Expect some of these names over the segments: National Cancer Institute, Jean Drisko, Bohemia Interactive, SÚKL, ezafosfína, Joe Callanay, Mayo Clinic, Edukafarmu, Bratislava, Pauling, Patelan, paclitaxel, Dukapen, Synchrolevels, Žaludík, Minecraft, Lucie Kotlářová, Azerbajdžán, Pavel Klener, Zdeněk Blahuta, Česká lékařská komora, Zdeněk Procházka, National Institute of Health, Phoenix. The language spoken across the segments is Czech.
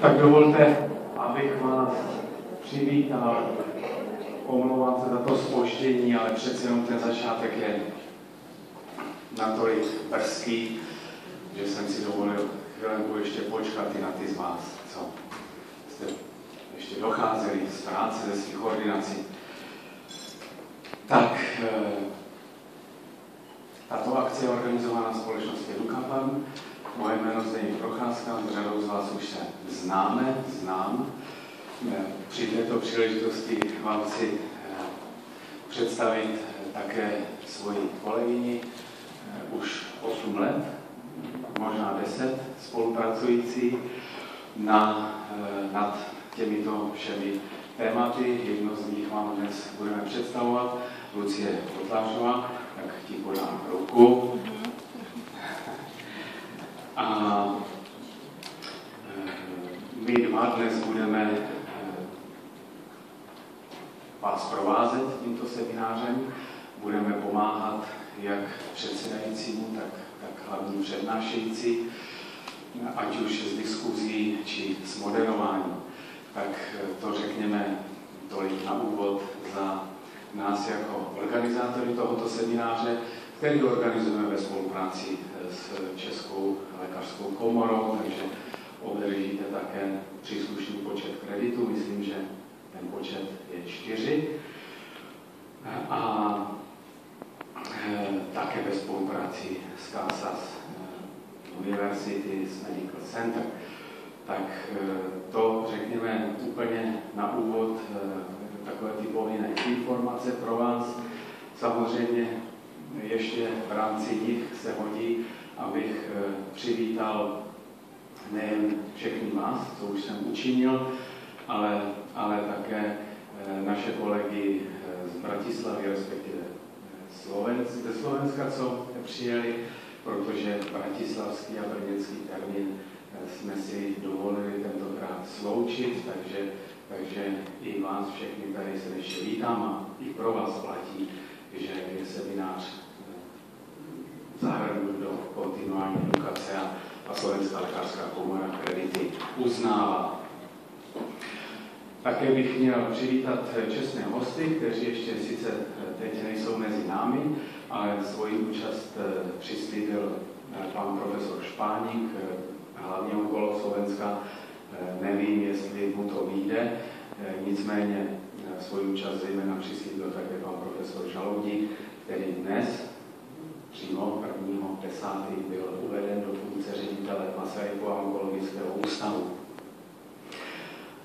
Tak dovolte, abych vás přivítal. Omlouvám se za to zpoždění, ale přece jenom ten začátek je natolik brzký, že jsem si dovolil chvilku ještě počkat i na ty z vás, co jste ještě docházeli z práce, ze svých ordinací. Tak, tato akce je organizovaná společností Dukapen. Moje jméno Zdeněk Procházka, s řadou z vás už se znám. Při této příležitosti vám chci představit také svoji kolegyni, už 8 let, možná 10 spolupracující nad těmito všemi tématy. Jedno z nich vám dnes budeme představovat, Lucie Kotlářová, tak ti podám ruku. A my dva dnes budeme vás provázet tímto seminářem, budeme pomáhat jak předsedajícímu, tak hlavní přednášející, ať už z diskuzí, či z moderování. Tak to řekněme tolik na úvod za nás jako organizátory tohoto semináře, který organizujeme ve spolupráci s Českou lékařskou komorou, takže obdržíte také příslušný počet kreditů, myslím, že ten počet je 4. A také ve spolupráci s Kansas University Medical Center. Tak to řekněme úplně na úvod, takové ty povinné informace pro vás. Samozřejmě ještě v rámci nich se hodí, abych přivítal nejen všechny vás, co už jsem učinil, ale také naše kolegy z Bratislavy, respektive ze Slovenska, co přijeli, protože bratislavský a brněnský termín jsme si dovolili tentokrát sloučit, takže i vás všechny tady srdečně vítám a i pro vás platí, že je seminář zahrnut do kontinuální edukace a Slovenská lékařská komora kredity uznává. Také bych měl přivítat čestné hosty, kteří ještě sice teď nejsou mezi námi, ale svoji účast přislíbil pan profesor Špáník, hlavně okolo Slovenska. Nevím, jestli mu to vyjde, nicméně svoji účast zejména přislíbil také pan profesor Žaludík, který dnes přímo 1.10. byl uveden do funkce ředitele Masajku a Onkologického ústavu.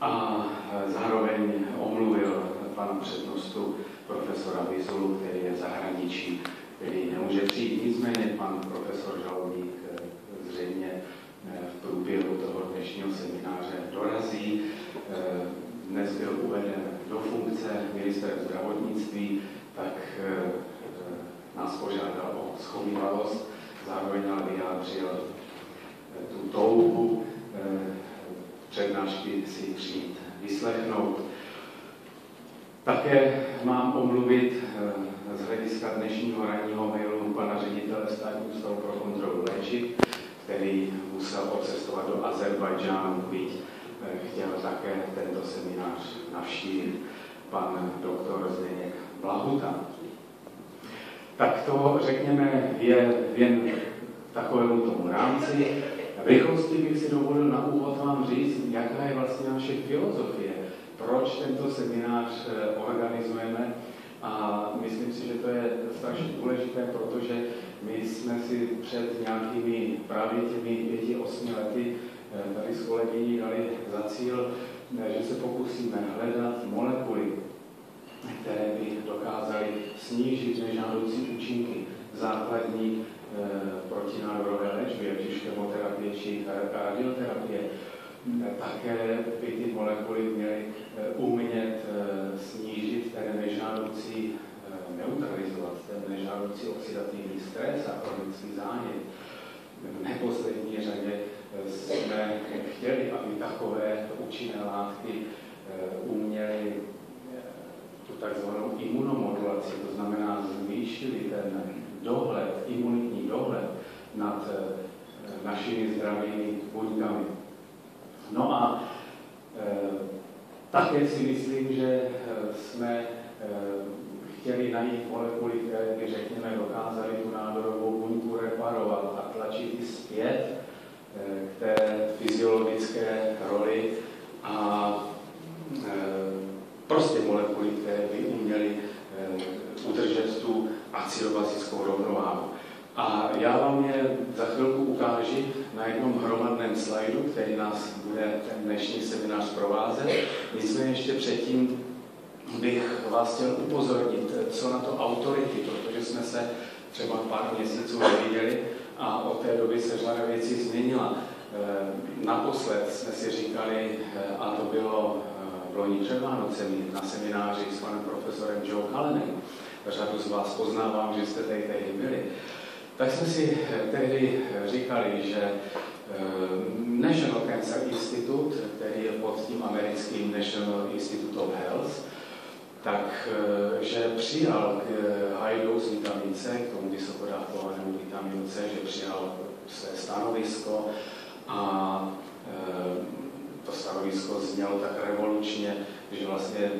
A zároveň omluvil pana přednostu profesora Vizolu, který je v zahraničí, který nemůže přijít. Nicméně pan profesor Žaludík zřejmě v průběhu toho dnešního semináře dorazí. Dnes byl uveden do funkce ministrem zdravotnictví, tak nás požádal o shovívavost, zároveň ale vyjádřil tu touhu přednášky si přijít vyslechnout. Také mám omluvit z hlediska dnešního ranního mailu pana ředitele Státního ústavu pro kontrolu léčiv, který musel odcestovat do Azerbajdžánu, byť chtěl také tento seminář navštívit, pan doktor Zdeněk Blahuta. Tak to, řekněme, je jen takovému tomu rámci. V rychlosti bych si dovolil na úvod vám říct, jaká je vlastně naše filozofie, proč tento seminář organizujeme, a myslím si, že to je strašně důležité, protože my jsme si před nějakými právě těmi 5-8 lety tady s kolegyní dali za cíl, že se pokusíme hledat molekuly, které by dokázaly snížit nežádoucí účinky základní protinádorové léčby, ať už chemoterapie či radioterapie. Také by ty molekuly měly umět snížit ten nežádoucí, neutralizovat ten nežádoucí oxidativní stres a chronický zánět. V neposlední řadě jsme chtěli, aby takové účinné látky uměly tu takzvanou imunomodulaci, to znamená zvýšili ten dohled, imunitní dohled nad našimi zdravými buňkami. No a také si myslím, že jsme chtěli najít molekuly, které by, řekněme, dokázaly tu nádorovou buňku reparovat a tlačit ji zpět k té fyziologické roli a prostě molekuly, které by uměly udržet tu acidobazickou rovnováhu. A já vám je za chvilku ukážu na jednom hromadném slajdu, který nás bude ten dnešní seminář provázet. Nicméně ještě předtím bych vás chtěl upozornit, co na to autority, protože jsme se třeba pár měsíců neviděli a od té doby se řada věcí změnila. Naposled jsme si říkali, a to bylo v loni před Vánocemi na semináři s panem profesorem Joe Callanayem. Řadu z vás poznávám, že jste tehdy byli. Tak jsme si tehdy říkali, že National Cancer Institute, který je pod tím americkým National Institute of Health, tak, že přijal high dose vitamin C, k tomu vysokodávkovanému vitaminu C, že přijal své stanovisko a to stanovisko znělo tak revolučně, že vlastně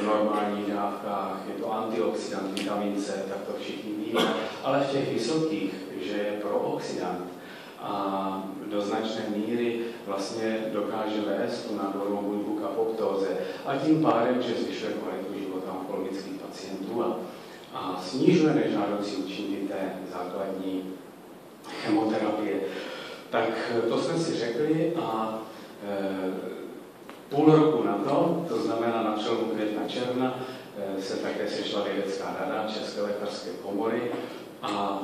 v normálních dávkách je to antioxidant, vitamin C, tak to všichni víme, ale v těch vysokých, že je prooxidant a do značné míry vlastně dokáže vést tu nádorovou buňku k apoptóze a tím pádem, že zvyšuje kvalitu života onkologických pacientů a snižuje nežádoucí účinky té základní chemoterapie. Tak to jsme si řekli a půl roku na to, to znamená na přelomu května června, se také sešla vědecká rada České lékařské komory a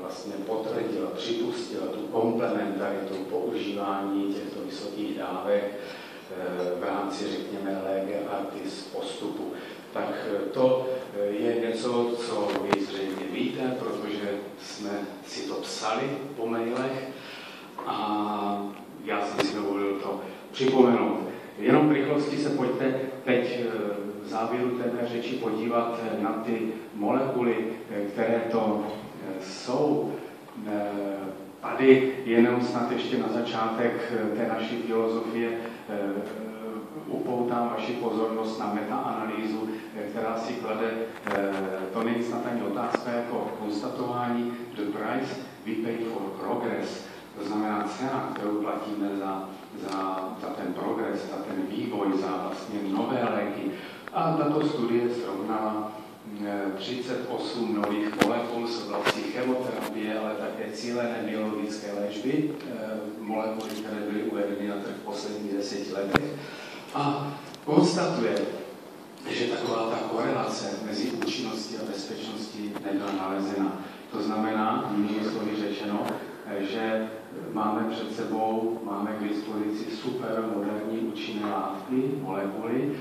vlastně potvrdila, připustila tu komplementaritu používání těchto vysokých dávek v rámci, řekněme, lege artis postupu. Tak to je něco, co vy zřejmě víte, protože jsme si to psali po mailech a já jsem si dovolil to připomenout. Jenom v rychlosti se pojďte teď v závěru této řeči podívat na ty molekuly, které to jsou. Tady jenom snad ještě na začátek té naší filozofie upoutám vaši pozornost na metaanalýzu, která si klade, to není snad ani otázka jako konstatování, the price we pay for progress. To znamená cena, kterou platíme za ten progres, za ten vývoj, za vlastně nové léky. A tato studie srovnala 38 nových molekul z oblasti chemoterapie, ale také cílené biologické léčby, molekuly, které byly uvedeny na trh v posledních 10 letech. A konstatuje, že taková ta korelace mezi účinností a bezpečností nebyla nalezena. To znamená, jinými slovy řečeno, že máme před sebou, máme k dispozici super moderní účinné látky, molekuly,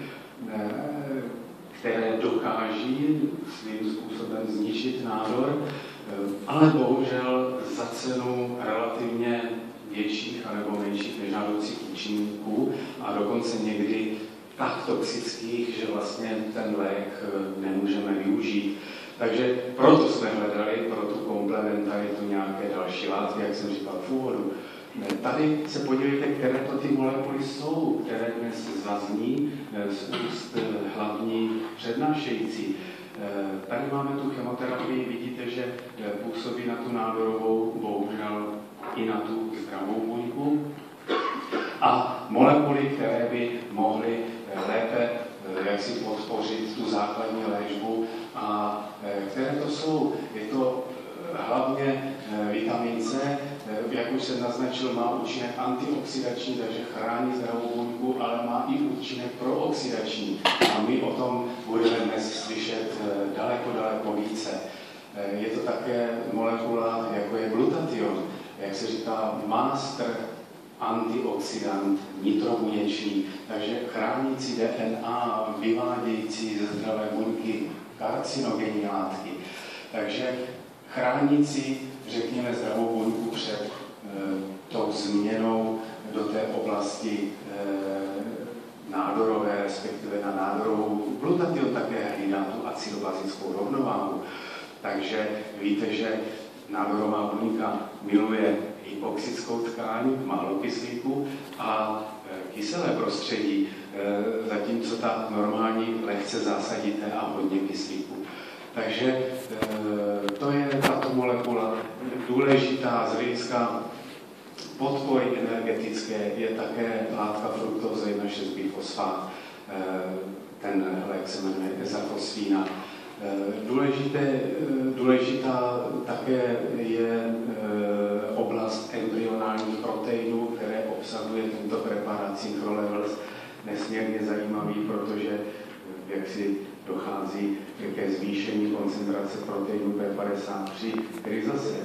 které dokáží svým způsobem zničit nádor, ale bohužel za cenu relativně větších nebo menších nežádoucích účinků a dokonce někdy tak toxických, že vlastně ten lék nemůžeme využít. Takže proto jsme hledali pro tu komplementaritu nějaké další látky, jak jsem říkal v úvodu. Tady se podívejte, které to ty molekuly jsou, které dnes zazní z úst hlavní přednášející. Tady máme tu chemoterapii, vidíte, že působí na tu nádorovou, bohužel i na tu zdravou buňku. A molekuly, které by mohly lépe jak si podpořit tu základní léčbu a které to jsou. Je to hlavně vitamin C, jak už jsem naznačil, má účinek antioxidační, takže chrání zdravou buňku, ale má i účinek prooxidační. A my o tom budeme dnes slyšet daleko více. Je to také molekula, jako je glutation, jak se říká, master antioxidant, nitrobuněčný, takže chránící DNA, vyvádějící ze zdravé buňky karcinogenní látky. Takže chránící, řekněme, zdravou buňku před tou změnou do té oblasti nádorové, respektive na nádorovou. Glutation také hlídá tu acidobazickou rovnováhu. Takže víte, že nádorová buňka miluje i toxickou tkáň, málo kyslíku a kyselé prostředí, zatímco ta normální lehce zásadité a hodně kyslíku. Takže to je tato molekula důležitá z hlediska podpory energetické, je také látka fruktóza 1,6-bifosfát, ten lék se jmenuje ezafosfína. Důležitá také je oblast embryonálních proteinů, které obsahuje tento preparát Synchrolevels, nesmírně zajímavý, protože jak si dochází ke zvýšení koncentrace proteinu B53, který zase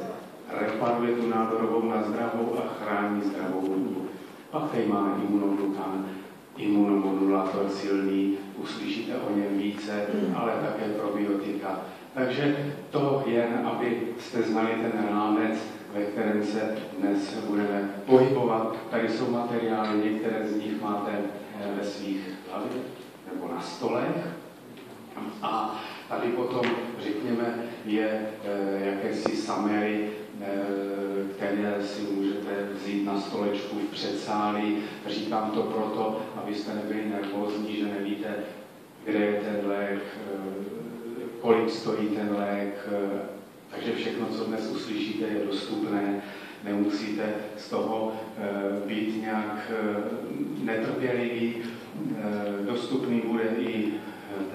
reparuje tu nádorovou na zdravou a chrání zdravou buňku. Pak tady máme imunoglukan, imunomodulátor silný, uslyšíte o něm více, ale také probiotika. Takže to jen, abyste znali ten rámec, ve kterém se dnes budeme pohybovat. Tady jsou materiály, některé z nich máte ve svých hlavě nebo na stolech. A tady potom, řekněme, je jakési summary, které si můžete vzít na stolečku v předsálí. Říkám to proto, abyste nebyli nervózní, že nevíte, kde je ten lék, kolik stojí ten lék. Takže všechno, co dnes uslyšíte, je dostupné. Nemusíte z toho být nějak netrpěliví. Dostupný bude i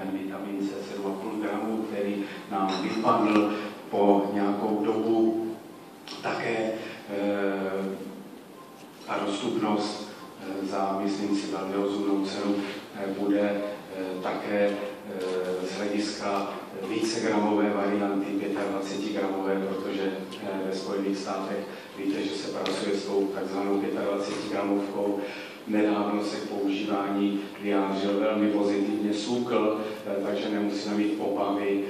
ten vitamin C 7,5 gramů, který nám vypadl po nějakou dobu. Také ta dostupnost za, myslím si, velmi rozumnou cenu bude také z hlediska vícegramové varianty, 25-gramové, protože ve Spojených státech víte, že se pracuje s tou takzvanou 25-gramovkou. Nedávno se k používání vyjádřil velmi pozitivně SÚKL, takže nemusíme mít obavy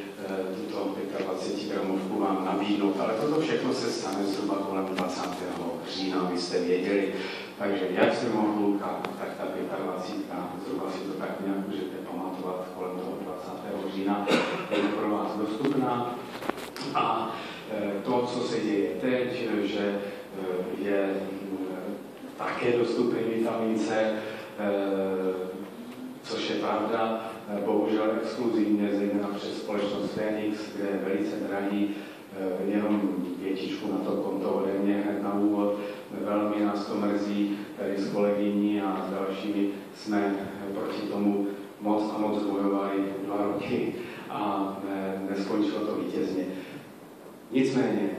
tuto 25-gramovku vám nabídnout. Ale toto všechno se stane zhruba kolem 20. října, abyste věděli. Takže jak se mohla, tak ta 25, zhruba si to tak nějak můžete pamatovat, kolem toho 20. října je pro vás dostupná. A to, co se děje teď, že je také dostupný vitamin C, což je pravda, bohužel exkluzivně, zejména přes společnost Phoenix, kde je velice drahý, jenom větičku na to konto ode mě hned na úvod. Velmi nás to mrzí, tady s kolegyní a s dalšími jsme proti tomu moc a moc bojovali 2 roky a neskončilo to vítězně. Nicméně,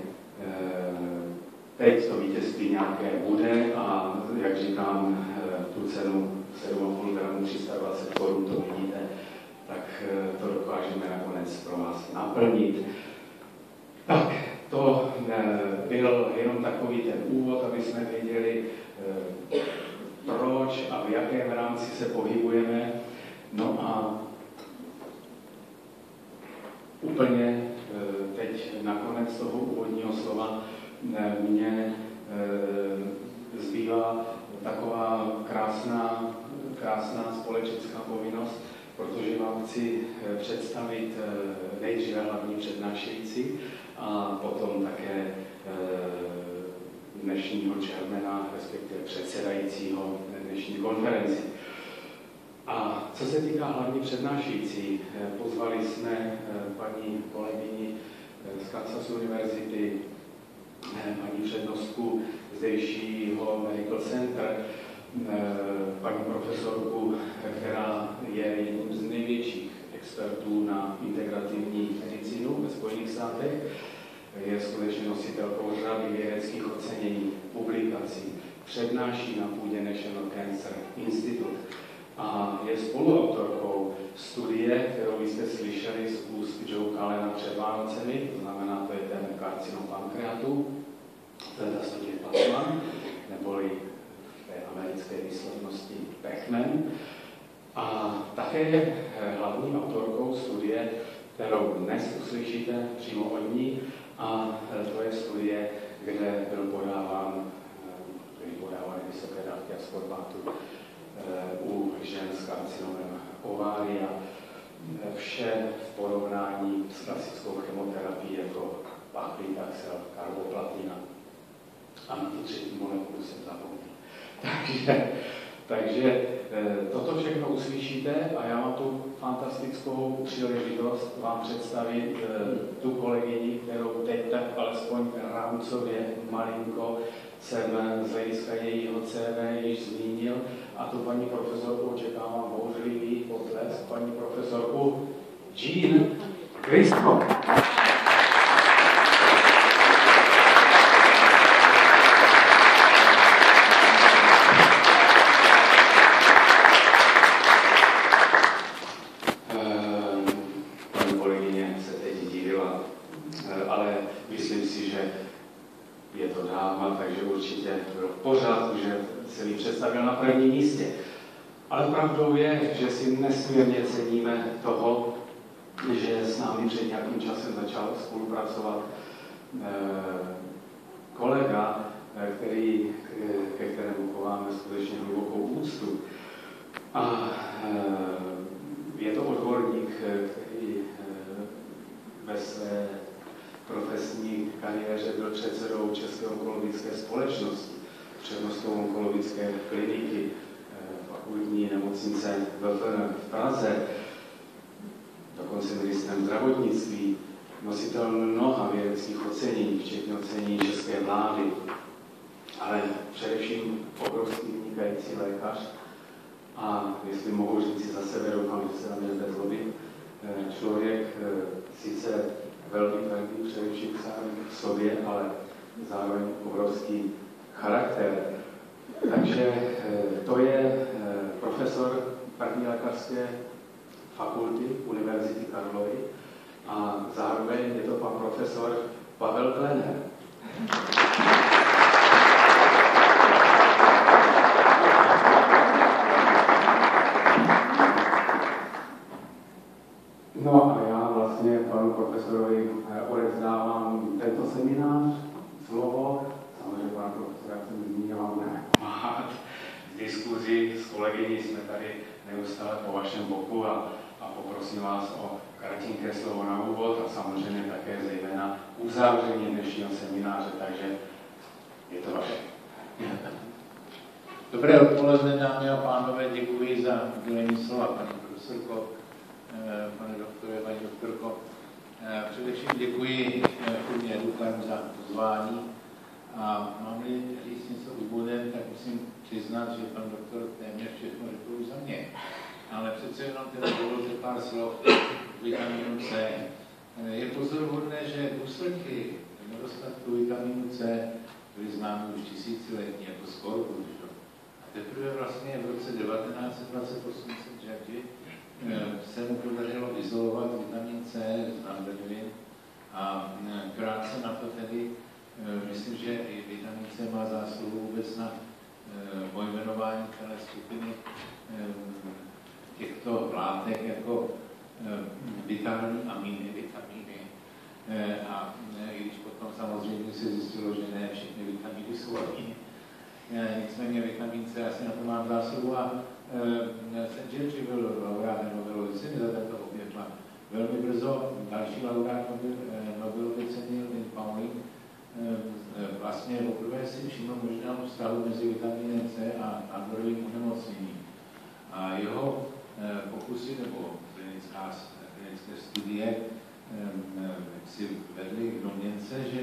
teď to vítězství nějaké bude a, jak říkám, tu cenu 7,5 gramů 320 korun, to vidíte, tak to dokážeme nakonec pro vás naplnit. Tak, to byl jenom takový ten úvod, aby jsme věděli, proč a v jakém rámci se pohybujeme. No a úplně teď nakonec toho úvodního slova mně zbývá taková krásná společenská povinnost, protože vám chci představit nejdříve hlavní přednášející a potom také dnešního čermena, respektive předsedajícího dnešní konferenci. A co se týká hlavní přednášející, pozvali jsme paní kolegyni z Kansas Univerzity, paní přednostku zdejšího Medical Center, paní profesorku, která je jedním z největších expertů na integrativní medicínu ve Spojených státech, je skutečně nositelkou řady vědeckých ocenění, publikací, přednáší na půdě National Cancer Institute a je spoluautorkou studie, kterou jste slyšeli z úst Joe Callana před Vánocemi, to znamená, to je ten karcinom pankreatu, to je ta studie Patelan, neboli v americké výslovnosti Pac-Man. A také je hlavní autorkou studie, kterou dnes uslyšíte přímo od ní, a to je studie, kde byl podáván vysoké dávky askorbátu u žen s karcinomem ovária. Vše v porovnání s klasickou chemoterapií jako paclitaxel, karboplatina. a na tu třetí molekulu jsem zapomněl. Takže toto všechno uslyšíte a já mám tu fantastickou příležitost vám představit tu kolegyni, kterou teď tak alespoň rámcově malinko jsem z hlediska jejího CV již zmínil a tu paní profesorku očekávám bouřlivý potlesk, paní profesorku Jean Drisko. Nesmírně ceníme toho, že s námi před nějakým časem začal spolupracovat kolega, ke kterému chováme skutečně hlubokou úctu. A je to odborník, který ve své profesní kariéře byl předsedou České onkologické společnosti, přednostou onkologické kliniky Fakultní nemocnice v Praze, dokonce ministrem zdravotnictví, nositel mnoha vědeckých ocenění, včetně ocenění české vlády, ale především obrovský vynikající lékař a jestli mohu říct za sebe, doufám, že se na mě nebudete zlobit, člověk sice velmi tvrdý především v sobě, ale zároveň obrovský charakter. Takže to je profesor první lékařské fakulty Univerzity Karlovy a zároveň je to pan profesor Pavel Klener. No a já vlastně panu profesorovi odevzdávám tento seminář, slovo, samozřejmě pan profesor, jak jsem zmínil, diskuzi s kolegyní jsme tady neustále po vašem boku a poprosím vás o kratinké slovo na úvod a samozřejmě také zejména uzavření dnešního semináře, takže je to vaše. Dobré odpoledne, dámy a pánové, děkuji za udělení slova, paní profesorko, pane doktore, paní doktorko. Především děkuji firmě Edukafarmu za pozvání a mám-li říct něco úvodem, tak musím přiznat, že pan doktor téměř všechno řekl za mě. Ale přece jenom ten dovolte pár slov vitaminu C. Je pozoruhodné, že důsledky nedostatku vitaminu C byly známy už tisíciletí, jako skoro. A teprve vlastně v roce 1928 se mu podařilo izolovat vitamin C z mandlin a krátce na to tedy myslím, že i vitamin C má zásluhu vůbec na pojmenování celé skupiny těchto látek jako vitální aminy, vitamíny. A i když potom samozřejmě se zjistilo, že ne všechny vitamíny jsou aminy. Nicméně vitamin C asi na to mám zásluhu a Century byl laureátem Nobelovy ceny za tento objev. Velmi brzo další laureát Nobelovy ceny Pauling vlastně poprvé si všiml možného vztahu mezi vitaminem C a nádorovým onemocněním. A jeho pokusy nebo klinické studie si vedly k domněnce, že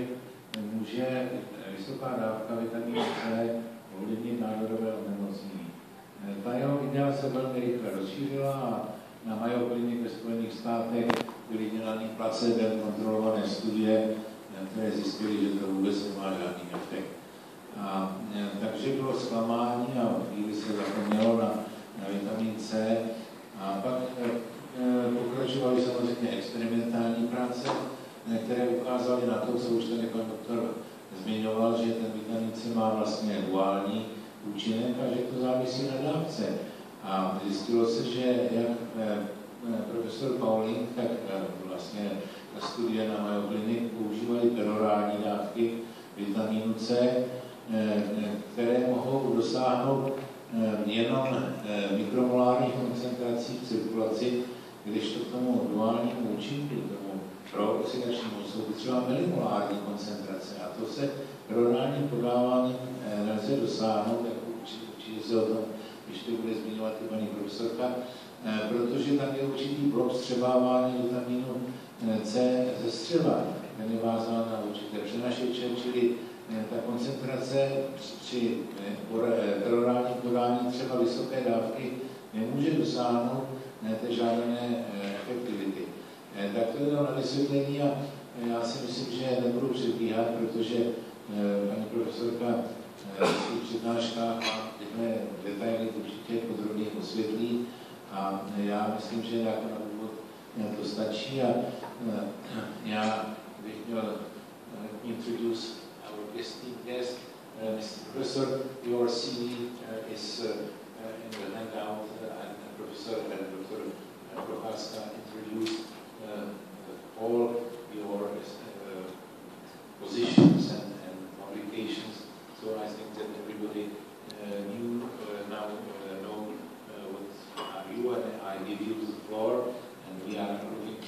může vysoká dávka vitaminu C ovlivnit nádorové onemocnění. Ta jeho idea se velmi rychle rozšířila a na Mayo Clinic ve Spojených státech byly dělané placebo kontrolované studie, které zjistili, že to vůbec nemá žádný efekt. Takže bylo zklamání a chvíli se zapomnělo na vitamin C. A pak pokračovaly samozřejmě experimentální práce, které ukázaly na to, co už tady pan doktor zmiňoval, že ten vitamin C má vlastně duální účinek a že to závisí na dávce. A zjistilo se, že jak profesor Pauling, tak vlastně studie na Mayo Clinic používali perorální dávky vitamínu C, které mohou dosáhnout jenom mikromolárních koncentrací v cirkulaci, když to k tomu duálnímu účinku, tomu pro oxidační působu třeba milimolární koncentrace a to se rovnání podávání nelze dosáhnout, jako určitě se o tom ještě bude zmiňovat i paní profesorka, protože tam je určitý blok střebávání vitamínu C ze střeva, ten je vázán na určité přenašeče, čili ta koncentrace při perorálním podání třeba vysoké dávky nemůže dosáhnout té žádné efektivity. Tak to je to na vysvětlení a já si myslím, že nebudu předbíhat, protože paní profesorka v svých přednáškách má tyhle detaily určitě podrobně osvětlí a já myslím, že jako na úvod to stačí a já bych měl introduce our esteemed guest, Mr. Professor. Your CV is in the handout and Professor and Dr. Prochaska introduced all your positions and publications, so I think that everybody now know what are you, and I give you the floor, and we are looking